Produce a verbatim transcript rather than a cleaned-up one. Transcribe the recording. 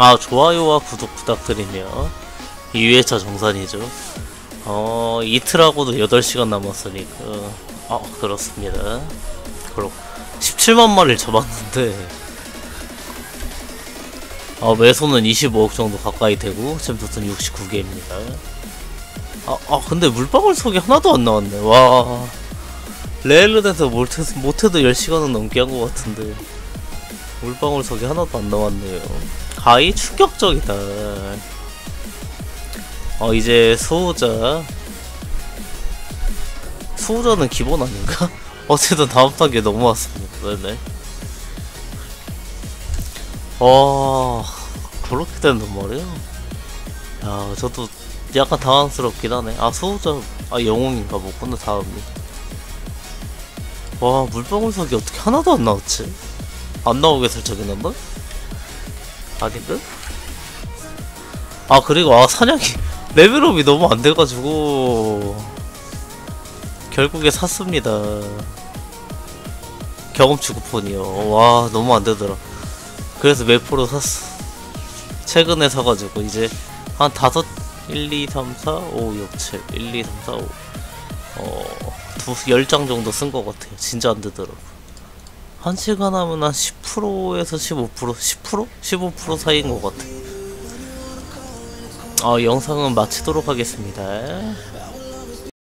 아, 좋아요와 구독 부탁드리며 이 회차 정산이죠. 어, 이틀하고도 여덟 시간 남았으니까 아, 그렇습니다. 그럼 십칠만 마리를 잡았는데 어, 매소는 이십오억 정도 가까이 되고 챔프트는 육십구 개입니다 아, 아 근데 물방울 속이 하나도 안 나왔네. 와, 레일런에서 못해도, 못해도 열 시간은 넘게 한 것 같은데 물방울 속이 하나도 안 나왔네요. 가히 충격적이다. 어, 이제 수호자 수호자는 기본 아닌가? 어쨌든 다음 단계 넘어왔습니다. 네네. 어, 그렇게 된단 말이야. 야, 저도 약간 당황스럽긴 하네. 아, 수호자, 아, 영웅인가 뭐구나, 다음이. 와, 물방울석이 어떻게 하나도 안 나왔지? 안 나오게 설정했는데? 아닌데? 아, 그리고, 아, 사냥이, 레벨업이 너무 안 돼가지고, 결국에 샀습니다. 경험치 쿠폰이요. 와, 너무 안 되더라. 그래서 매포로 샀어. 최근에 사가지고 이제 한 다섯, 일, 이, 삼, 사, 오, 육, 칠, 일, 이, 삼, 사, 오 어... 두, 열 장 정도 쓴 것 같아요. 진짜 안 되더라고. 한 시간 하면 한 십 퍼센트에서 십오 퍼센트? 십 퍼센트? 십오 퍼센트 사이인 것 같아. 어, 영상은 마치도록 하겠습니다.